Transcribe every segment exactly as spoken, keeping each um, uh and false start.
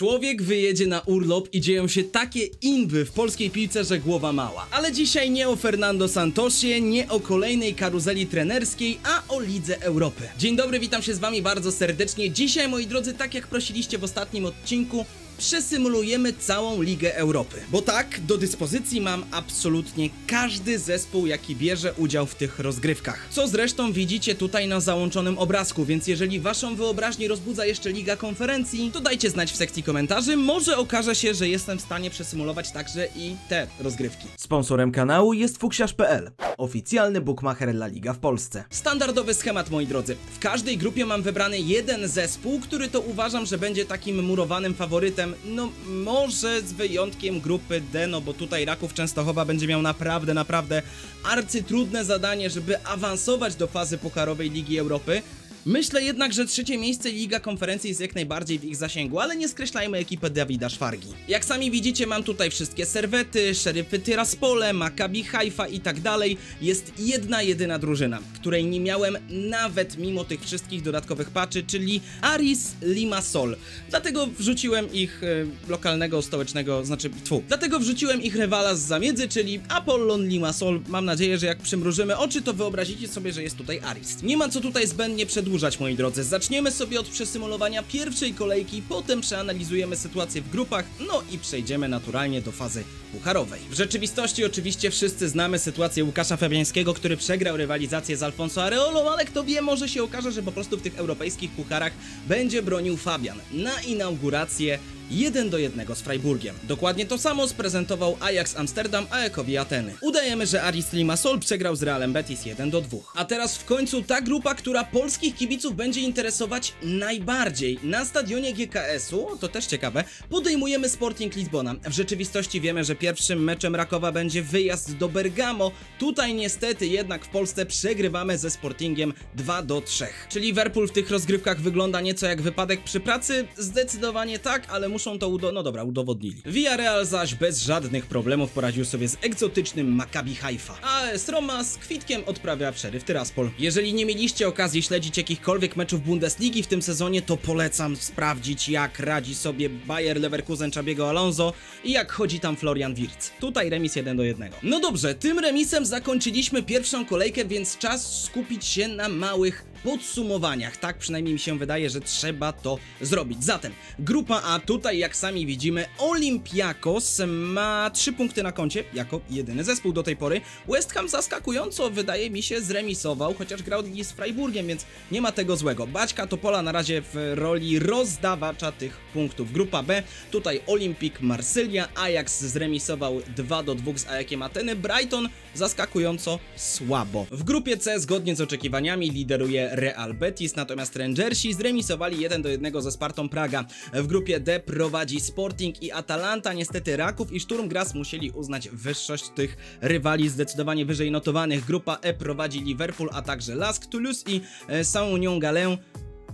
Człowiek wyjedzie na urlop i dzieją się takie inwy w polskiej piłce, że głowa mała. Ale dzisiaj nie o Fernando Santosie, nie o kolejnej karuzeli trenerskiej, a o Lidze Europy. Dzień dobry, witam się z wami bardzo serdecznie. Dzisiaj, moi drodzy, tak jak prosiliście w ostatnim odcinku, przesymulujemy całą Ligę Europy. Bo tak, do dyspozycji mam absolutnie każdy zespół, jaki bierze udział w tych rozgrywkach. Co zresztą widzicie tutaj na załączonym obrazku, więc jeżeli waszą wyobraźnię rozbudza jeszcze Liga Konferencji, to dajcie znać w sekcji komentarzy. Może okaże się, że jestem w stanie przesymulować także i te rozgrywki. Sponsorem kanału jest fuksiarz kropka p l, oficjalny bookmacher La Liga w Polsce. Standardowy schemat, moi drodzy. W każdej grupie mam wybrany jeden zespół, który to uważam, że będzie takim murowanym faworytem. No może z wyjątkiem grupy D, no bo tutaj Raków Częstochowa będzie miał naprawdę, naprawdę arcytrudne zadanie, żeby awansować do fazy pucharowej Ligi Europy. Myślę jednak, że trzecie miejsce Liga Konferencji jest jak najbardziej w ich zasięgu, ale nie skreślajmy ekipy Dawida Szwargi. Jak sami widzicie, mam tutaj wszystkie serwety, szeryfy Tyraspole, Maccabi Haifa i tak dalej. Jest jedna jedyna drużyna, której nie miałem nawet mimo tych wszystkich dodatkowych patchy, czyli Aris Limassol. Dlatego wrzuciłem ich e, lokalnego, stołecznego, znaczy tfu. Dlatego wrzuciłem ich rywala z zamiedzy, czyli Apollon Limassol. Mam nadzieję, że jak przymrużymy oczy, to wyobrazicie sobie, że jest tutaj Aris. Nie ma co tutaj zbędnie przedłużać. Moi drodzy, zaczniemy sobie od przesymulowania pierwszej kolejki, potem przeanalizujemy sytuację w grupach, no i przejdziemy naturalnie do fazy pucharowej. W rzeczywistości oczywiście wszyscy znamy sytuację Łukasza Fabiańskiego, który przegrał rywalizację z Alfonso Areolą, ale kto wie, może się okaże, że po prostu w tych europejskich pucharach będzie bronił Fabian na inaugurację jeden do jednego z Freiburgiem. Dokładnie to samo sprezentował Ajax Amsterdam A E K owi Ateny. Udajemy, że Aris Limassol przegrał z Realem Betis jeden do dwóch. A teraz w końcu ta grupa, która polskich kibiców będzie interesować najbardziej. Na stadionie G K S u, to też ciekawe, podejmujemy Sporting Lizbona. W rzeczywistości wiemy, że pierwszym meczem Rakowa będzie wyjazd do Bergamo. Tutaj niestety jednak w Polsce przegrywamy ze Sportingiem dwa do trzech. Czyli Liverpool w tych rozgrywkach wygląda nieco jak wypadek przy pracy? Zdecydowanie tak, ale muszę Muszą to udo... no dobra, udowodnili. Villarreal zaś bez żadnych problemów poradził sobie z egzotycznym Maccabi Haifa. A E S Roma z kwitkiem odprawia przeryw Tyraspol. Jeżeli nie mieliście okazji śledzić jakichkolwiek meczów Bundesligi w tym sezonie, to polecam sprawdzić, jak radzi sobie Bayer Leverkusen Xabiego Alonso i jak chodzi tam Florian Wirtz. Tutaj remis jeden do jednego. No dobrze, tym remisem zakończyliśmy pierwszą kolejkę, więc czas skupić się na małych podsumowaniach. Tak przynajmniej mi się wydaje, że trzeba to zrobić. Zatem grupa A, tutaj jak sami widzimy Olympiakos ma trzy punkty na koncie jako jedyny zespół do tej pory. West Ham zaskakująco, wydaje mi się, zremisował, chociaż grał z Freiburgiem, więc nie ma tego złego. Baćka Topola na razie w roli rozdawacza tych punktów. Grupa B, tutaj Olimpik Marsylia, Ajax zremisował dwa do dwóch z A E K Ateny, Brighton zaskakująco słabo. W grupie C zgodnie z oczekiwaniami lideruje Real Betis, natomiast Rangersi zremisowali jeden do jednego ze Spartą Praga. W grupie D prowadzi Sporting i Atalanta, niestety Raków i Sturm Graz musieli uznać wyższość tych rywali zdecydowanie wyżej notowanych. Grupa E prowadzi Liverpool, a także L A S K, Toulouse i Saint-Union-Gallen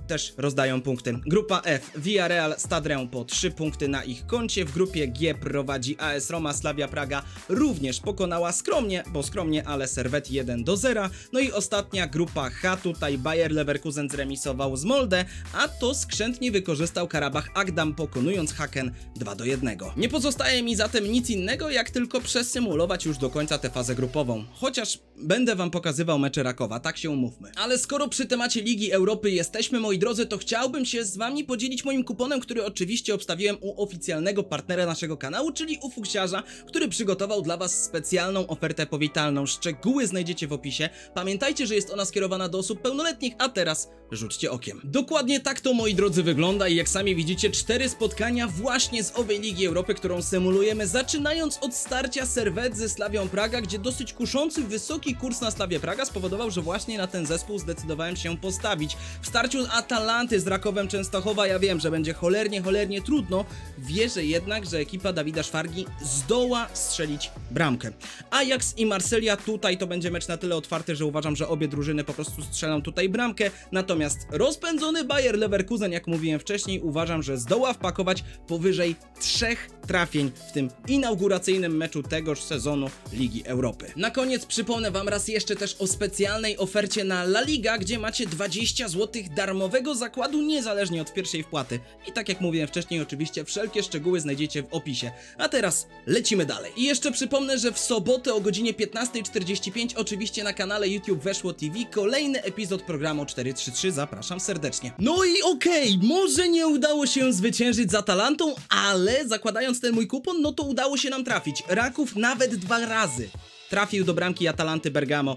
też rozdają punkty. Grupa F, Villarreal, Stade Rennais po trzy punkty na ich koncie. W grupie G prowadzi A S Roma, Slavia Praga również pokonała skromnie, bo skromnie, ale serwet jeden do zera. No i ostatnia grupa H, tutaj Bayer Leverkusen zremisował z Molde, a to skrzętnie wykorzystał Karabach Agdam, pokonując Haken dwa do jednego. Nie pozostaje mi zatem nic innego, jak tylko przesymulować już do końca tę fazę grupową. Chociaż będę wam pokazywał mecze Rakowa, tak się umówmy. Ale skoro przy temacie Ligi Europy jesteśmy, moi drodzy, to chciałbym się z wami podzielić moim kuponem, który oczywiście obstawiłem u oficjalnego partnera naszego kanału, czyli u Fuksiarza, który przygotował dla was specjalną ofertę powitalną. Szczegóły znajdziecie w opisie. Pamiętajcie, że jest ona skierowana do osób pełnoletnich, a teraz rzućcie okiem. Dokładnie tak to, moi drodzy, wygląda i jak sami widzicie, cztery spotkania właśnie z owej Ligi Europy, którą symulujemy, zaczynając od starcia serwet ze Slawią Praga, gdzie dosyć kuszący, wysoki kurs na Slawię Praga spowodował, że właśnie na ten zespół zdecydowałem się postawić. W starciu z Atalanty z Rakowem Częstochowa, ja wiem, że będzie cholernie, cholernie trudno, wierzę jednak, że ekipa Dawida Szwargi zdoła strzelić bramkę. Ajax i Marsylia, tutaj to będzie mecz na tyle otwarty, że uważam, że obie drużyny po prostu strzelą tutaj bramkę, natomiast Natomiast rozpędzony Bayer Leverkusen, jak mówiłem wcześniej, uważam, że zdoła wpakować powyżej trzech trafień w tym inauguracyjnym meczu tegoż sezonu Ligi Europy. Na koniec przypomnę wam raz jeszcze też o specjalnej ofercie na La Liga, gdzie macie dwadzieścia złotych darmowego nowego zakładu niezależnie od pierwszej wpłaty. I tak jak mówiłem wcześniej, oczywiście wszelkie szczegóły znajdziecie w opisie. A teraz lecimy dalej. I jeszcze przypomnę, że w sobotę o godzinie piętnastej czterdzieści pięć oczywiście na kanale YouTube Weszło T V kolejny epizod programu cztery trzy trzy. Zapraszam serdecznie. No i okej, okay, może nie udało się zwyciężyć z Atalantą, ale zakładając ten mój kupon, no to udało się nam trafić. Raków nawet dwa razy trafił do bramki Atalanty Bergamo.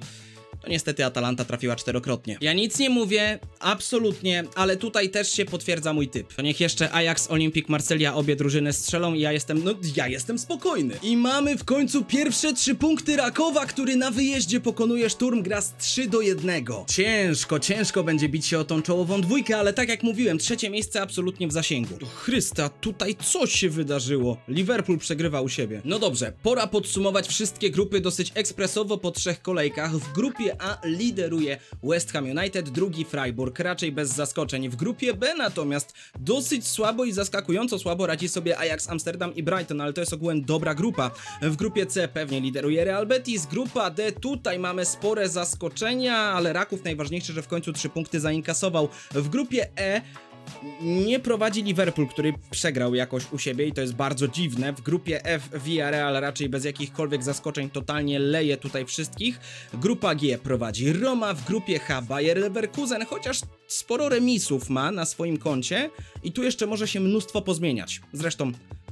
No niestety Atalanta trafiła czterokrotnie. Ja nic nie mówię, absolutnie, ale tutaj też się potwierdza mój typ. To niech jeszcze Ajax, Olimpik Marsylia, obie drużyny strzelą i ja jestem, no ja jestem spokojny. I mamy w końcu pierwsze trzy punkty Rakowa, który na wyjeździe pokonuje Sturm Graz trzy do jednego. Ciężko, ciężko będzie bić się o tą czołową dwójkę, ale tak jak mówiłem, trzecie miejsce absolutnie w zasięgu. O Chrysta, tutaj coś się wydarzyło. Liverpool przegrywa u siebie. No dobrze, pora podsumować wszystkie grupy dosyć ekspresowo po trzech kolejkach. W grupie A lideruje West Ham United, drugi Freiburg, raczej bez zaskoczeń. W grupie B natomiast dosyć słabo i zaskakująco słabo radzi sobie Ajax Amsterdam i Brighton, ale to jest ogółem dobra grupa. W grupie C pewnie lideruje Real Betis, grupa D tutaj mamy spore zaskoczenia, ale Raków najważniejsze, że w końcu trzy punkty zainkasował. W grupie E nie prowadzi Liverpool, który przegrał jakoś u siebie i to jest bardzo dziwne. W grupie F Villarreal raczej bez jakichkolwiek zaskoczeń totalnie leje tutaj wszystkich. Grupa G prowadzi Roma, w grupie H Bayer Leverkusen, chociaż sporo remisów ma na swoim koncie i tu jeszcze może się mnóstwo pozmieniać. Zresztą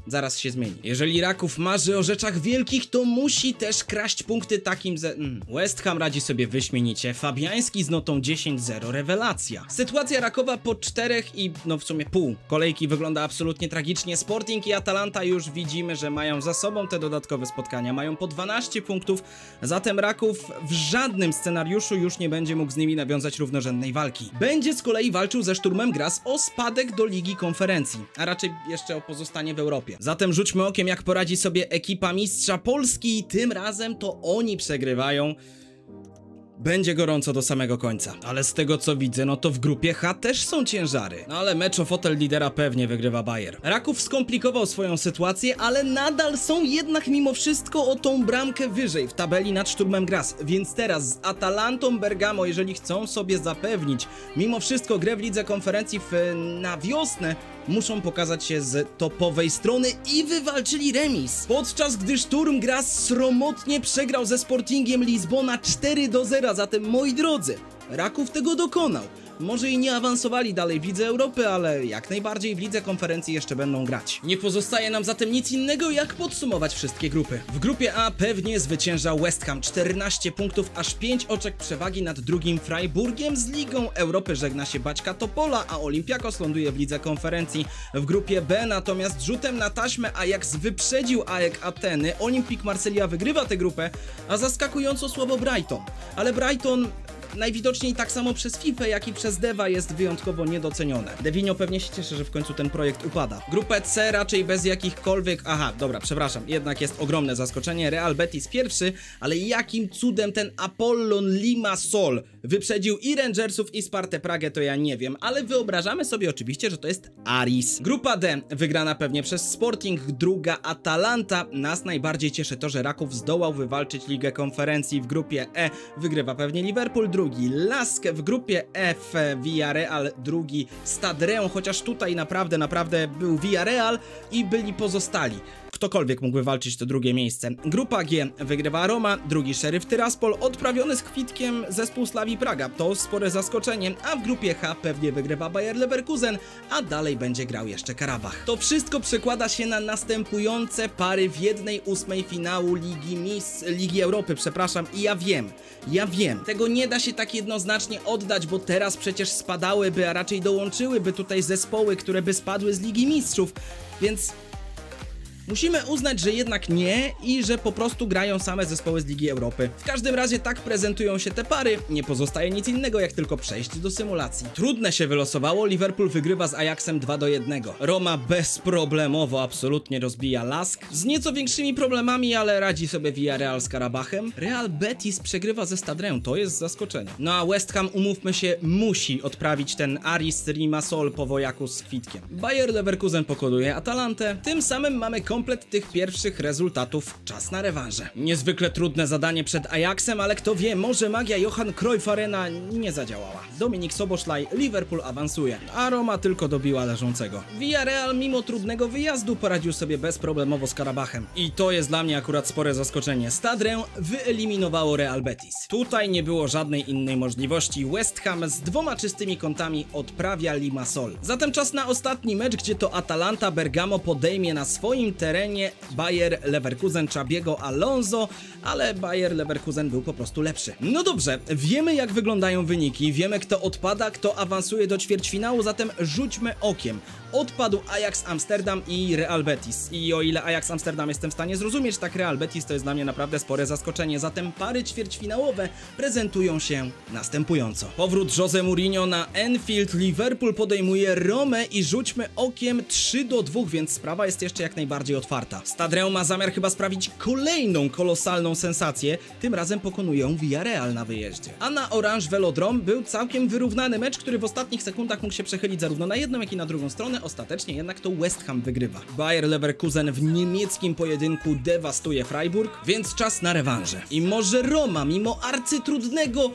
zaraz się zmieni. Jeżeli Raków marzy o rzeczach wielkich, to musi też kraść punkty takim ze... West Ham radzi sobie wyśmienicie. Fabiański z notą dziesięć zero. Rewelacja. Sytuacja Rakowa po czterech i no w sumie pół kolejki wygląda absolutnie tragicznie. Sporting i Atalanta już widzimy, że mają za sobą te dodatkowe spotkania. Mają po dwanaście punktów, zatem Raków w żadnym scenariuszu już nie będzie mógł z nimi nawiązać równorzędnej walki. Będzie z kolei walczył ze Szturmem Graz o spadek do Ligi Konferencji, a raczej jeszcze o pozostanie w Europie. Zatem rzućmy okiem, jak poradzi sobie ekipa mistrza Polski i tym razem to oni przegrywają. Będzie gorąco do samego końca. Ale z tego co widzę, no to w grupie H też są ciężary. No ale mecz o fotel lidera pewnie wygrywa Bayer. Raków skomplikował swoją sytuację, ale nadal są jednak mimo wszystko o tą bramkę wyżej w tabeli nad Szturmem Graz. Więc teraz z Atalantą Bergamo, jeżeli chcą sobie zapewnić mimo wszystko grę w Lidze Konferencji w, na wiosnę, muszą pokazać się z topowej strony i wywalczyli remis. Podczas gdy Sturm Graz sromotnie przegrał ze Sportingiem Lizbona cztery do zera, zatem moi drodzy, Raków tego dokonał. Może i nie awansowali dalej w Lidze Europy, ale jak najbardziej w Lidze Konferencji jeszcze będą grać. Nie pozostaje nam zatem nic innego, jak podsumować wszystkie grupy. W grupie A pewnie zwycięża West Ham. czternaście punktów, aż pięć oczek przewagi nad drugim Freiburgiem. Z Ligą Europy żegna się Baćka Topola, a Olympiakos ląduje w Lidze Konferencji. W grupie B natomiast rzutem na taśmę Ajax wyprzedził A E K Ateny. Olimpik Marsylia wygrywa tę grupę, a zaskakująco słabo Brighton. Ale Brighton... najwidoczniej tak samo przez FIFA, jak i przez Deva jest wyjątkowo niedocenione. Devinio pewnie się cieszy, że w końcu ten projekt upada. Grupę C raczej bez jakichkolwiek... Aha, dobra, przepraszam, jednak jest ogromne zaskoczenie. Real Betis pierwszy, ale jakim cudem ten Apollon Limassol wyprzedził i Rangersów, i Spartę Pragę, to ja nie wiem, ale wyobrażamy sobie oczywiście, że to jest Aris. Grupa D wygrana pewnie przez Sporting, druga Atalanta. Nas najbardziej cieszy to, że Raków zdołał wywalczyć Ligę Konferencji. W grupie E wygrywa pewnie Liverpool, drugi LASK, w grupie F Villarreal, drugi Stade Rennais, chociaż tutaj naprawdę, naprawdę był Villarreal i byli pozostali. Ktokolwiek mógłby walczyć to drugie miejsce. Grupa G wygrywa Roma, drugi Szeryf Tyraspol, odprawiony z kwitkiem zespół Slawii Praga. To spore zaskoczenie, a w grupie H pewnie wygrywa Bayer Leverkusen, a dalej będzie grał jeszcze Karabach. To wszystko przekłada się na następujące pary w jednej ósmej finału Ligi Mis... Ligi Europy, przepraszam, i ja wiem, ja wiem, tego nie da się tak jednoznacznie oddać, bo teraz przecież spadałyby, a raczej dołączyłyby tutaj zespoły, które by spadły z Ligi Mistrzów, więc... musimy uznać, że jednak nie i że po prostu grają same zespoły z Ligi Europy. W każdym razie tak prezentują się te pary. Nie pozostaje nic innego, jak tylko przejść do symulacji. Trudne się wylosowało. Liverpool wygrywa z Ajaxem dwa do jednego. Roma bezproblemowo absolutnie rozbija LASK. Z nieco większymi problemami, ale radzi sobie Villarreal z Karabachem. Real Betis przegrywa ze Stade Rennais. To jest zaskoczenie. No a West Ham, umówmy się, musi odprawić ten Aris Limassol po wojaku z kwitkiem. Bayer Leverkusen pokonuje Atalantę. Tym samym mamy komplet tych pierwszych rezultatów. Czas na rewanże. Niezwykle trudne zadanie przed Ajaxem, ale kto wie, może magia Johan Cruyff Arena nie zadziałała. Dominik Szoboszlai, Liverpool awansuje, a Roma tylko dobiła leżącego. Villarreal mimo trudnego wyjazdu poradził sobie bezproblemowo z Karabachem. I to jest dla mnie akurat spore zaskoczenie. Stade Rennais wyeliminowało Real Betis. Tutaj nie było żadnej innej możliwości. West Ham z dwoma czystymi kątami odprawia Limassol. Zatem czas na ostatni mecz, gdzie to Atalanta Bergamo podejmie na swoim terenie Bayer Leverkusen Xabiego Alonso, ale Bayer Leverkusen był po prostu lepszy. No dobrze, wiemy jak wyglądają wyniki, wiemy kto odpada, kto awansuje do ćwierćfinału, zatem rzućmy okiem. Odpadł Ajax Amsterdam i Real Betis. I o ile Ajax Amsterdam jestem w stanie zrozumieć, tak Real Betis to jest dla mnie naprawdę spore zaskoczenie. Zatem pary ćwierćfinałowe prezentują się następująco. Powrót Jose Mourinho na Anfield. Liverpool podejmuje Romę i rzućmy okiem trzy do dwóch, więc sprawa jest jeszcze jak najbardziej otwarta. Stade Rennais ma zamiar chyba sprawić kolejną kolosalną sensację. Tym razem pokonuje ją Villarreal na wyjeździe. A na Orange Velodrome był całkiem wyrównany mecz, który w ostatnich sekundach mógł się przechylić zarówno na jedną, jak i na drugą stronę. Ostatecznie jednak to West Ham wygrywa. Bayer Leverkusen w niemieckim pojedynku dewastuje Freiburg, więc czas na rewanże. I może Roma, mimo arcytrudnego,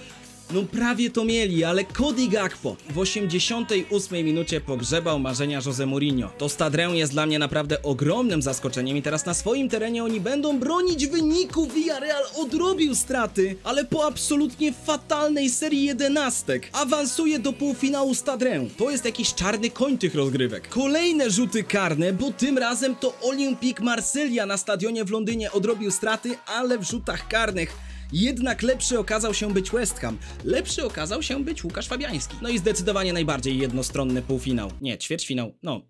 no prawie to mieli, ale Cody Gakpo w osiemdziesiątej ósmej minucie pogrzebał marzenia Jose Mourinho. To Stade Rennais jest dla mnie naprawdę ogromnym zaskoczeniem i teraz na swoim terenie oni będą bronić wyniku. Villarreal odrobił straty, ale po absolutnie fatalnej serii jedenastek awansuje do półfinału Stade Rennais. To jest jakiś czarny koń tych rozgrywek. Kolejne rzuty karne, bo tym razem to Olimpik Marsylia na stadionie w Londynie odrobił straty, ale w rzutach karnych. Jednak lepszy okazał się być West Ham. Lepszy okazał się być Łukasz Fabiański. No i zdecydowanie najbardziej jednostronny półfinał. Nie, ćwierćfinał. No.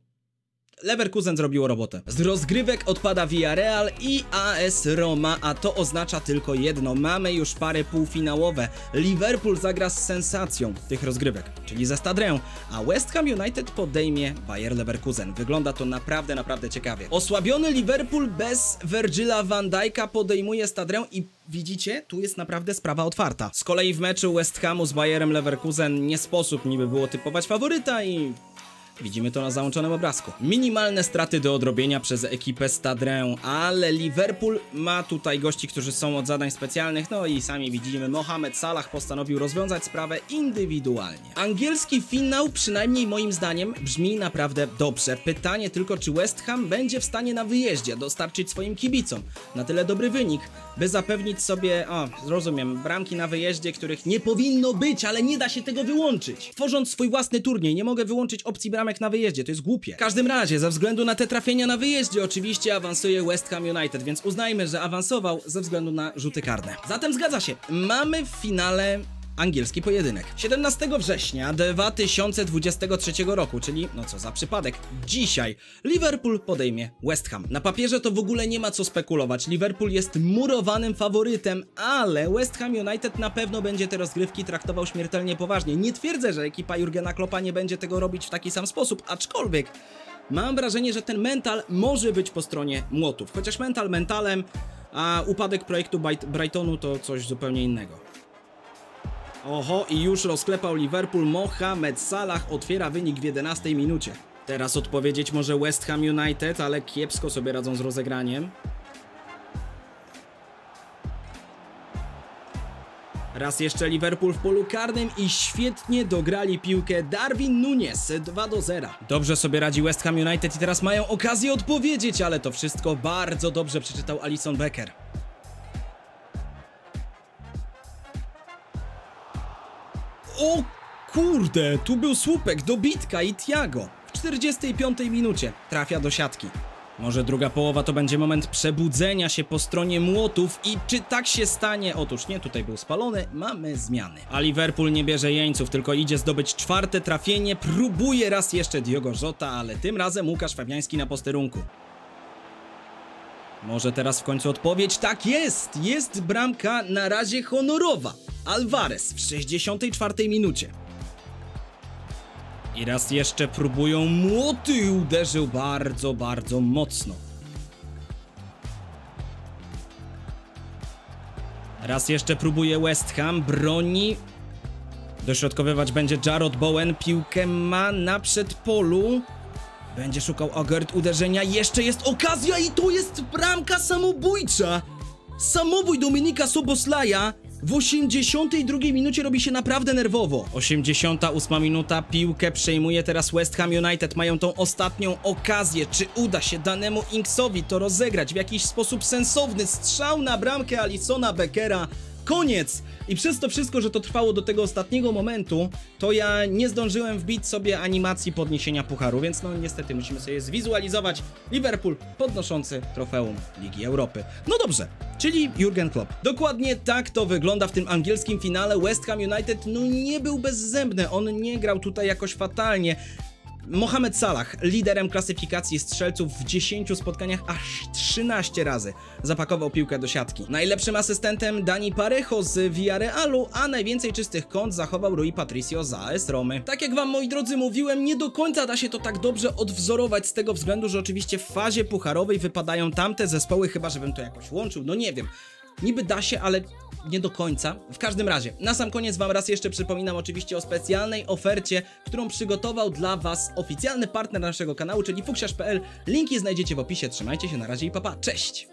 Leverkusen zrobiło robotę. Z rozgrywek odpada Villarreal i A S Roma, a to oznacza tylko jedno. Mamy już pary półfinałowe. Liverpool zagra z sensacją tych rozgrywek, czyli ze Stade Rennais, a West Ham United podejmie Bayer Leverkusen. Wygląda to naprawdę, naprawdę ciekawie. Osłabiony Liverpool bez Virgila van Dijk'a podejmuje Stade Rennais i widzicie, tu jest naprawdę sprawa otwarta. Z kolei w meczu West Hamu z Bayerem Leverkusen nie sposób niby było typować faworyta i... widzimy to na załączonym obrazku. Minimalne straty do odrobienia przez ekipę Stade Rennais, ale Liverpool ma tutaj gości, którzy są od zadań specjalnych, no i sami widzimy, Mohamed Salah postanowił rozwiązać sprawę indywidualnie. Angielski finał, przynajmniej moim zdaniem, brzmi naprawdę dobrze. Pytanie tylko, czy West Ham będzie w stanie na wyjeździe dostarczyć swoim kibicom na tyle dobry wynik, by zapewnić sobie, o, rozumiem, bramki na wyjeździe, których nie powinno być, ale nie da się tego wyłączyć. Tworząc swój własny turniej, nie mogę wyłączyć opcji bramek na wyjeździe, to jest głupie. W każdym razie, ze względu na te trafienia na wyjeździe, oczywiście awansuje West Ham United, więc uznajmy, że awansował ze względu na rzuty karne. Zatem zgadza się, mamy w finale angielski pojedynek. siedemnastego września dwa tysiące dwudziestego trzeciego roku, czyli no co za przypadek, dzisiaj Liverpool podejmie West Ham. Na papierze to w ogóle nie ma co spekulować. Liverpool jest murowanym faworytem, ale West Ham United na pewno będzie te rozgrywki traktował śmiertelnie poważnie. Nie twierdzę, że ekipa Jurgena Kloppa nie będzie tego robić w taki sam sposób, aczkolwiek mam wrażenie, że ten mental może być po stronie młotów. Chociaż mental mentalem, a upadek projektu Brightonu to coś zupełnie innego. Oho, i już rozklepał Liverpool. Mohamed Salah otwiera wynik w jedenastej minucie. Teraz odpowiedzieć może West Ham United, ale kiepsko sobie radzą z rozegraniem. Raz jeszcze Liverpool w polu karnym i świetnie dograli piłkę. Darwin Nunes, dwa do zera. Dobrze sobie radzi West Ham United i teraz mają okazję odpowiedzieć, ale to wszystko bardzo dobrze przeczytał Alisson Becker. O kurde, tu był słupek, dobitka i Thiago w czterdziestej piątej minucie trafia do siatki. Może druga połowa to będzie moment przebudzenia się po stronie młotów i czy tak się stanie? Otóż nie, tutaj był spalony, mamy zmiany. A Liverpool nie bierze jeńców, tylko idzie zdobyć czwarte trafienie, próbuje raz jeszcze Diogo Jota, ale tym razem Łukasz Fabiański na posterunku. Może teraz w końcu odpowiedź? Tak jest! Jest bramka na razie honorowa. Alvarez w sześćdziesiątej czwartej minucie. I raz jeszcze próbują młoty. Uderzył bardzo, bardzo mocno. Raz jeszcze próbuje West Ham. Broni. Dośrodkowywać będzie Jarrod Bowen. Piłkę ma na przedpolu. Będzie szukał Agert uderzenia, jeszcze jest okazja i to jest bramka samobójcza! Samobój Dominika Szoboszlaia w osiemdziesiątej drugiej minucie robi się naprawdę nerwowo. osiemdziesiąta ósma minuta, piłkę przejmuje teraz West Ham United. Mają tą ostatnią okazję. Czy uda się danemu Inksowi to rozegrać w jakiś sposób sensowny? Strzał na bramkę Alisona Beckera. Koniec! I przez to wszystko, że to trwało do tego ostatniego momentu, to ja nie zdążyłem wbić sobie animacji podniesienia pucharu, więc no niestety musimy sobie zwizualizować Liverpool podnoszący trofeum Ligi Europy. No dobrze, czyli Jurgen Klopp. Dokładnie tak to wygląda w tym angielskim finale. West Ham United no nie był bezzębny, on nie grał tutaj jakoś fatalnie. Mohamed Salah, liderem klasyfikacji strzelców w dziesięciu spotkaniach aż trzynaście razy zapakował piłkę do siatki. Najlepszym asystentem Dani Parejo z Villarrealu, a najwięcej czystych kąt zachował Rui Patricio z A S Romy. Tak jak wam, moi drodzy, mówiłem, nie do końca da się to tak dobrze odwzorować z tego względu, że oczywiście w fazie pucharowej wypadają tamte zespoły, chyba żebym to jakoś łączył, no nie wiem. Niby da się, ale nie do końca. W każdym razie, na sam koniec wam raz jeszcze przypominam oczywiście o specjalnej ofercie, którą przygotował dla was oficjalny partner naszego kanału, czyli fuksiarz kropka pe el. Linki znajdziecie w opisie. Trzymajcie się, na razie i pa pa. Cześć!